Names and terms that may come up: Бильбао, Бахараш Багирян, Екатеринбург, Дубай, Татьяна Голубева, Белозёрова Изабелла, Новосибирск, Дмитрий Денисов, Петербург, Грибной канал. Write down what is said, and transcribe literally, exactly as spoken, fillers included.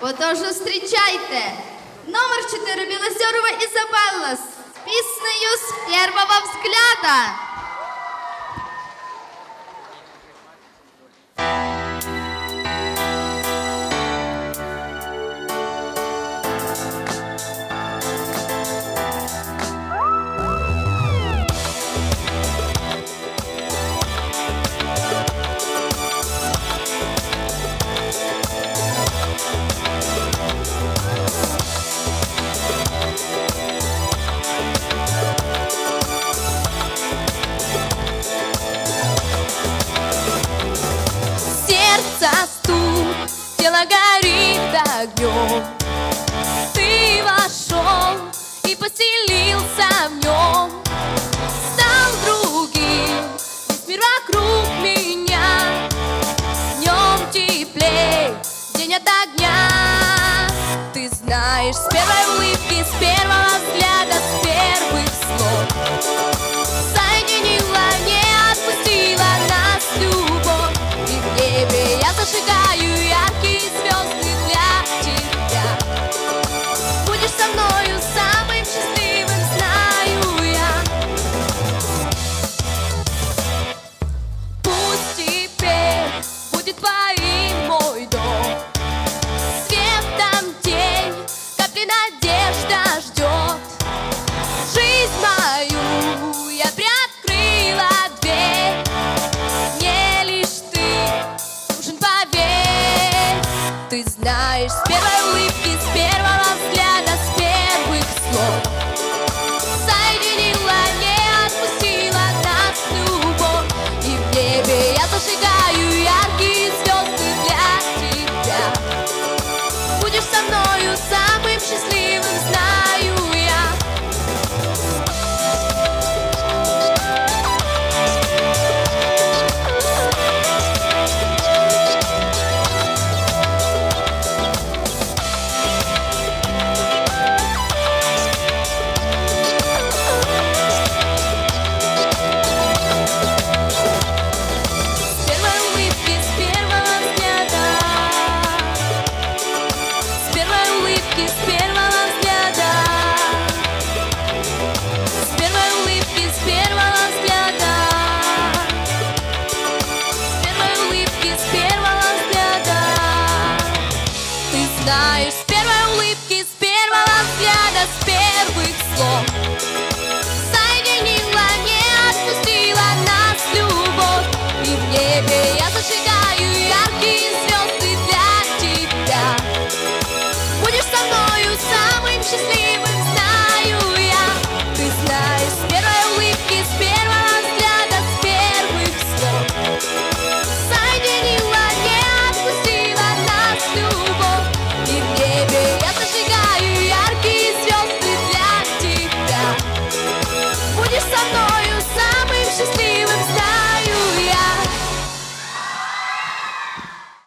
Отож, встречайте, номер четыре Белозёрова Изабелла с песнею «С первого взгляда». Тело горит огнем, ты вошел и поселился в нем, стал другим, весь мир вокруг меня, днем теплей, день от огня. Ты знаешь, с первой улыбки, с первого взгляда, с первых слов соединила, не отпустила нас любовь, и в небе я зажигаю яркие звезды для тебя. Будешь со мною самым счастливым, знаю я. Пусть теперь будет твоим мой дом, светом тень, капли надежда ждет. Жизнь мою я приоткрыла дверь, мне лишь ты нужен, поверь. Ты знаешь, с первой улыбки, с первого взгляда, с первых слов соединила, не отпустила нас любовь, и в небе я зажигаю яркие звезды для тебя. Будешь со мною самым счастливым, знаю я. Знаешь, с первой улыбки, с первого взгляда, с первых слов соединила, не отпустила нас любовь, и в небе я зажигаю яркие звезды для тебя. Будешь со мною самым счастливым, знаю я. Ты знаешь, с первой улыбки, с первого взгляда, с первых слов соединила, не отпустила нас любовь, и в небе я зажигаю яркие звезды для тебя. Будешь со мной.